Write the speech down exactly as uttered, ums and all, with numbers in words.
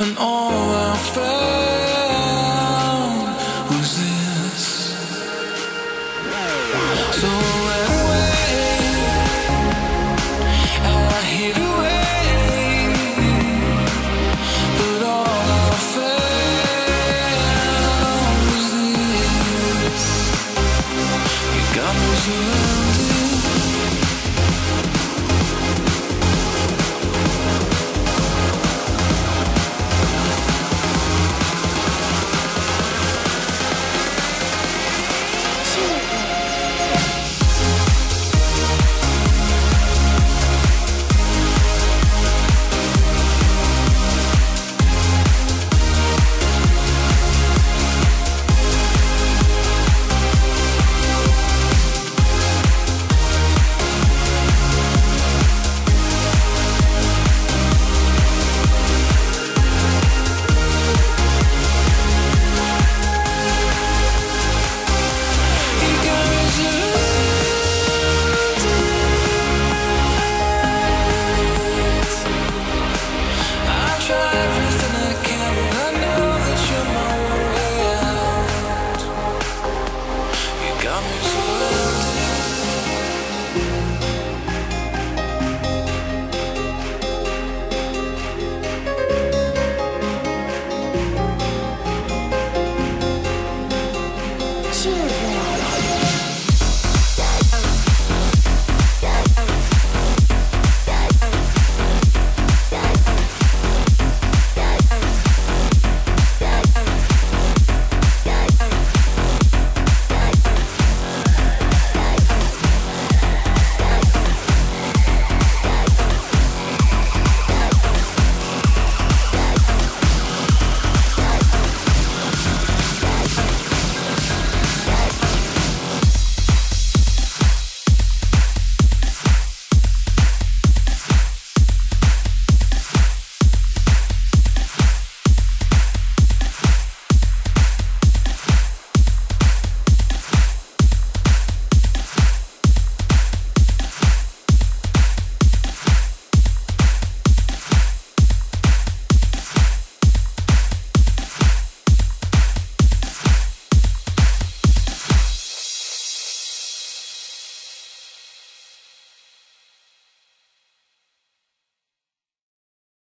and all I felt.